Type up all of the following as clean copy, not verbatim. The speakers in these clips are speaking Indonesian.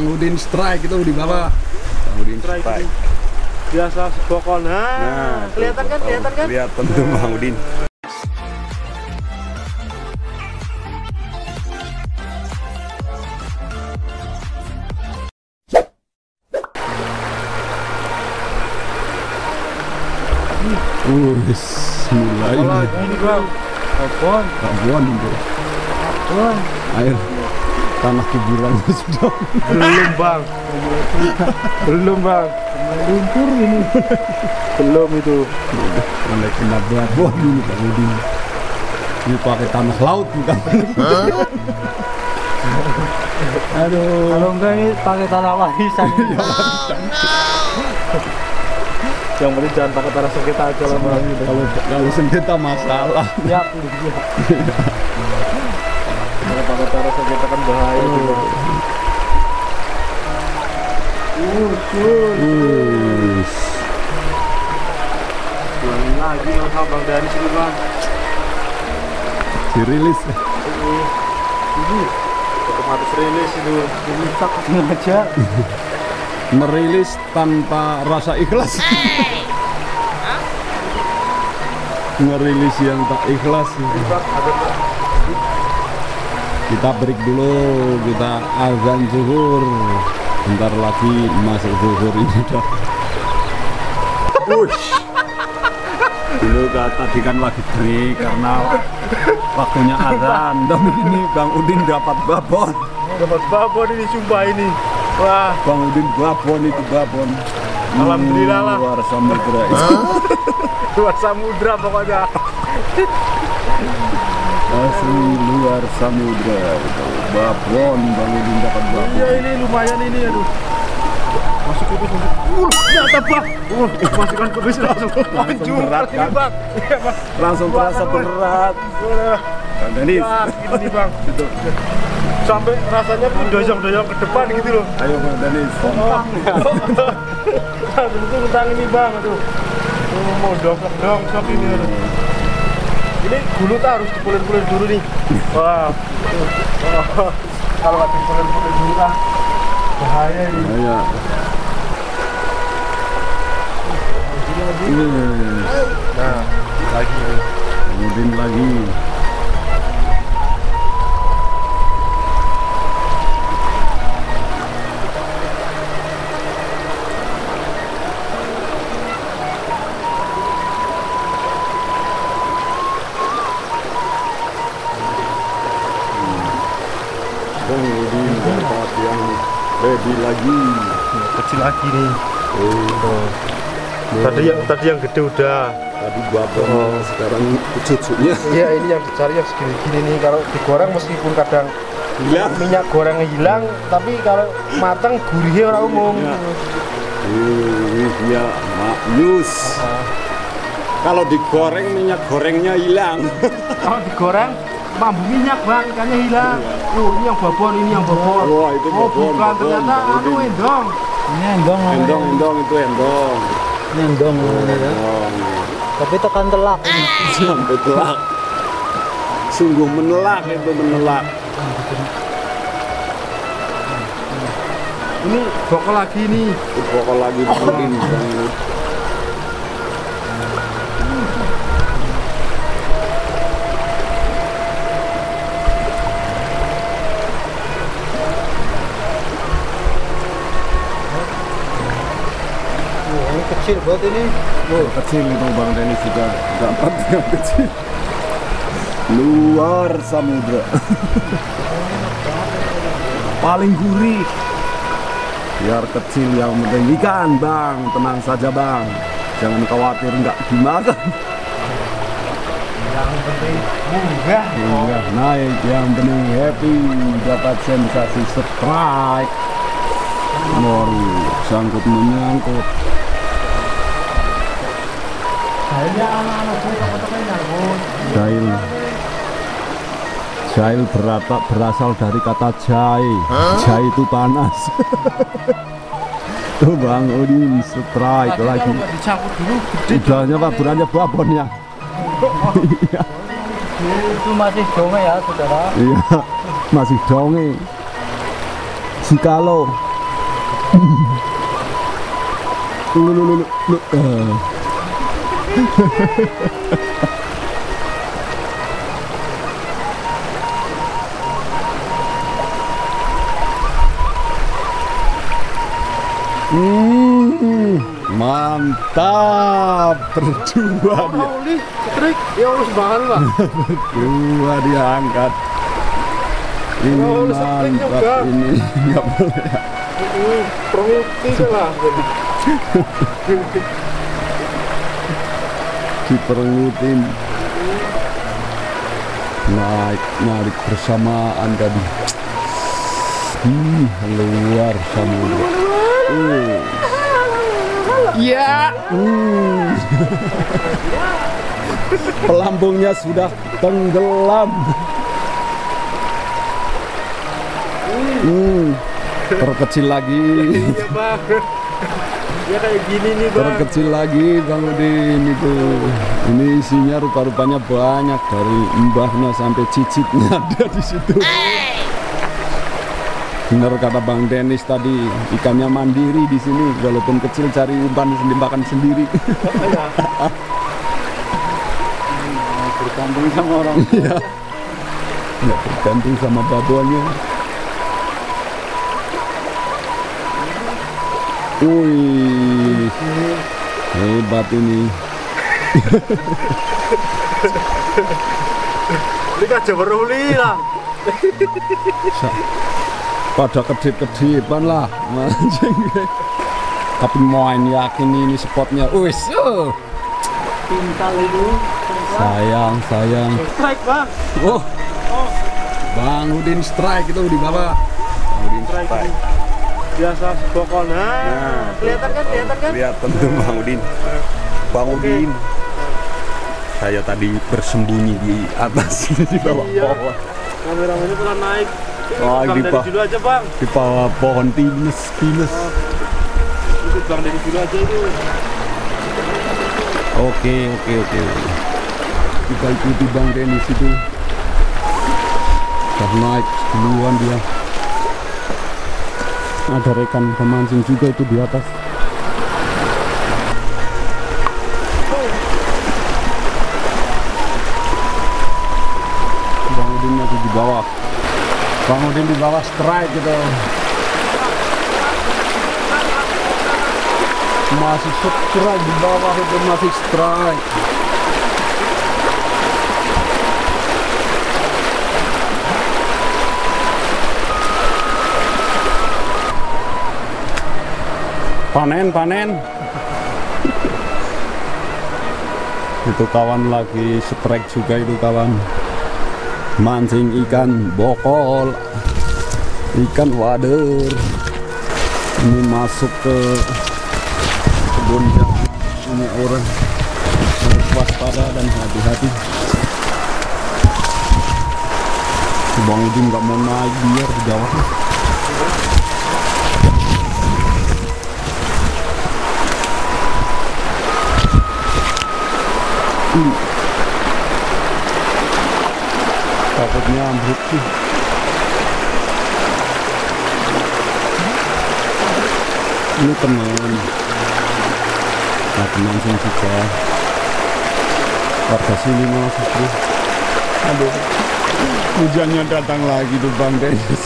Bang Udin strike itu di bawah. Bang Udin strike. Biasa bokol. Nah, kelihatan kan? Kelihatan kan? Kelihatan tuh Bang Udin. Mulai ini Bang. Abon itu. Air tanah kuburan sudah. Belum Bang. Belum Bang. Lumpur ini. Belum itu. Mulai kena babon ini Bang Udin. Ini pakai tanah laut bukan? Aduh. Kalau enggak ini pakai tanah warisan. Yang penting jangan pakai tanah sengketa aja lah Bang. Kalau sengketa masalah. Ya, iya. Kalau pakai tanah sengketa kan bahaya. Udah lagi kalau Bang dari sini Bang. Dirilis. Ini otomatis rilis itu. Ini tak sengaja. Merilis tanpa rasa ikhlas. Merilis yang tak ikhlas. Kita break dulu, kita azan zuhur. Bentar lagi masuk zuhur ini dah. Dulu tadi kan lagi break karena waktunya azan. Dan ini Bang Udin dapat babon. Dapat babon ini, sumpah ini. Wah, Bang Udin babon itu babon. Alhamdulillah lah. Luar samudra. Luar samudra pokoknya. Asli luar samudra. Babon, Bang Udin dapat babon. Iya ini lumayan ini, aduh. Masuk kubis, masuk. Nyata Bang. Masukkan kubis langsung. Langsung berat kan? Ini, Bang. Iya, Bang. Langsung terasa berat. Ini Bang. Gitu. Sampai rasanya tuh doyong-doyong ke depan gitu loh. Ayo Bang Danis. Tentang. Itu tentang ini Bang tuh. Mau dong sok ini. Ini gulu tuh harus dipulin-pulin dulu nih. Wah. Kalau nggak dipulin-pulin dulu kan bahaya ini. Iya. Nah, lagi. Kemudian lagi. Lebih lagi, kecil lagi nih. Tadi yang gede udah. Tadi babon, sekarang cucunya. Iya ini yang dicari yang segini-gini nih. Kalau digoreng meskipun kadang hilang. Minyak gorengnya hilang, tapi kalau matang gurihnya orang umum. Iya, maklus. Kalau digoreng minyak gorengnya hilang. Kalau digoreng mambu minyak Bang, ikannya hilang. Ini yang babon, ini yang babon. Wah, itu babon. Bukan, ternyata anu endong. Ini endong. Endong itu endong. Ini endong. Tapi tekan telak. Sampai telak. Sungguh menelak itu, menelak. Ini bokol lagi nih. Bokol lagi begini. Kecil buat ini. Oh, kecil itu Bang Denny juga dapat yang kecil. Luar samudra. Paling gurih. Biar kecil yang penting ikan Bang, tenang saja Bang. Jangan khawatir nggak dimakan. Yang penting munggah. Munggah naik, yang penting happy dapat sensasi strike. Mori sangkut menyangkut. Jail berasal dari kata jai. Jai itu panas. Tuh Bang Udin strike lagi. Udahnya Pak, burannya babon ya. Itu masih donge ya saudara. Iya, masih donge. Jikalau Mantap, berdua dia. Berdua dia angkat. Ini mantap ini, nggak boleh. Ini promosi lah. Diperlutin naik bersamaan tadi. Luar samudra. Ya. Pelampungnya sudah tenggelam. Terkecil lagi. Ya kayak gini nih bang. Terkecil lagi bang Udin itu. Ini isinya rupa-rupanya banyak, dari mbahnya sampai cicitnya ada di situ. Bener kata Bang Dennis tadi, ikannya mandiri di sini, walaupun kecil cari umpan makan sendiri. Bergantung sama orang. Iya. Nggak bergantung sama babonnya. Wih, hebat ini. Ini kan beruli lah. Pada kedip-kedipan lah. Tapi main yakin ini spotnya. Wis. Pintal itu. Sayang. Strike bang. Oh. Bang Udin strike itu di bawah. Bang Udin strike. Biasa bokol. Nah, kelihatan kan? Kelihatan tuh Bang Udin. Bang Udin. Saya tadi bersembunyi di atas, di bawah pohon. Kameranya telah naik. Oh, dari dulu aja bang. Di bawah pohon pinus. Itu bang dari dulu aja itu. Oke. Kita ikuti Bang Dennis itu. Sudah naik duluan dia. Ada rekan pemancing juga itu di atas. Bang Udin lagi di bawah. Bang Udin di bawah strike gitu. Masih strike di bawah itu, masih strike. Panen. Itu kawan lagi strike juga itu kawan. Mancing ikan bokol, ikan wader. Ini masuk ke kebun jagung. Ini orang harus waspada dan hati-hati. Bang Udin nggak mau naik, biar di bawah. Takutnya ambruk sih. Ini teman. Nah, teman sini juga. Warga sini malah seperti. Aduh. Hujannya datang lagi tuh Bang Dennis.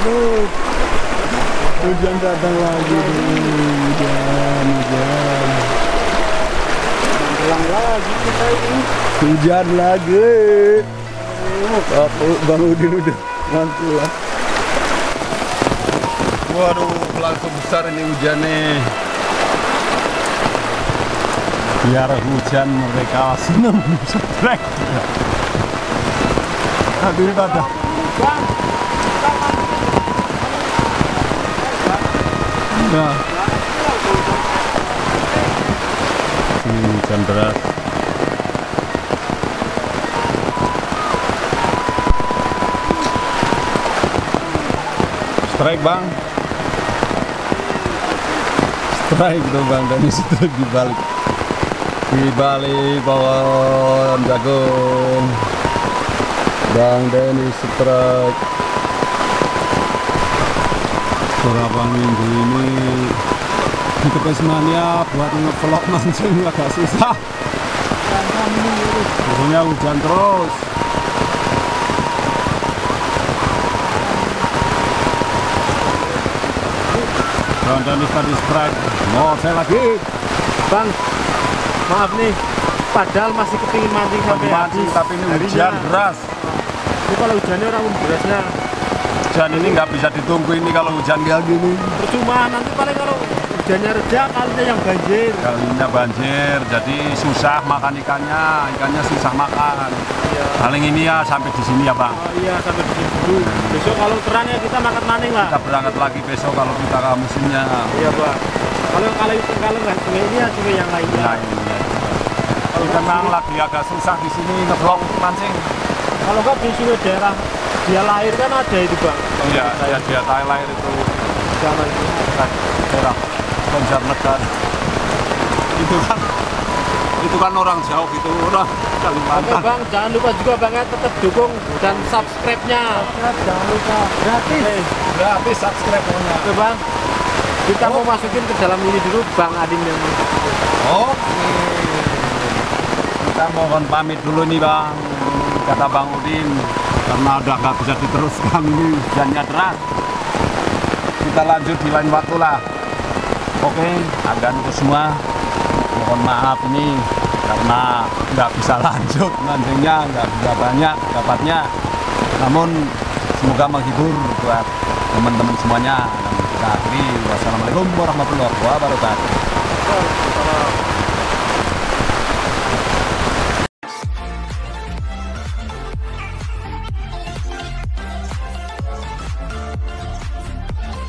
Aduh. Hujan datang lagi tuh. Hujan. Pulang lagi kita ini. Hujan lagi. Bang Udin udah mantul lah. Waduh, langsung besar ini hujannya. Biar hujan mereka seneng setrek. Aduh, ada. Nah, ini hujan berat. Strike bang, strike tuh Bang Dennis itu dibalik pohon jagung. Bang Dennis strike. beberapa minggu ini di Kepis Mania buat ngevlog mancing agak susah. Jadinya hujan terus. Jangan lupa di strike. Mau saya lagi, Bang. Maaf nih, padahal masih kepingin mancing sampai habis, tapi ini hujan deras. Ini kalau hujannya orang derasnya. Hujan ini nggak bisa ditunggu ini kalau hujan kayak gini. Percuma, nanti paling kalau hujannya reda kalinya yang banjir. Kalinya banjir, jadi susah makan ikannya susah makan. Iya. Paling ini ya sampai di sini ya Bang. Oh, iya sampai di sini dulu. Besok kalau terang ya kita makan maning lah. Kita berangkat lagi besok kalau kita ke musimnya. Iya Bang. Kalau nggak sungai ini ya sungai yang lainnya. Nah, iya. Kalau memang lagi agak susah di sini ngevlog mancing. Kalau nggak di sini daerah dia lahir kan ada itu Bang. Oh, iya, ya dia lahir itu. Sama itu. Daerah. Itu kan orang jauh gitu, orang Kalimantan. Oke Bang, jangan lupa juga Bang tetap dukung dan subscribe-nya. Jangan lupa gratis subscribe-nya. Oke Bang, kita mau masukin ke dalam ini dulu Bang Adin yang masukin. Oke, kita mohon pamit dulu nih Bang, kata Bang Udin, karena udah nggak bisa diteruskan ini hujannya deras. Kita lanjut di lain waktu lah. Oke, aganku semua mohon maaf ini karena nggak bisa lanjut mancingnya, nggak bisa banyak dapatnya. Namun semoga menghibur buat teman-teman semuanya. Dan kita akhiri, wassalamualaikum warahmatullahi wabarakatuh.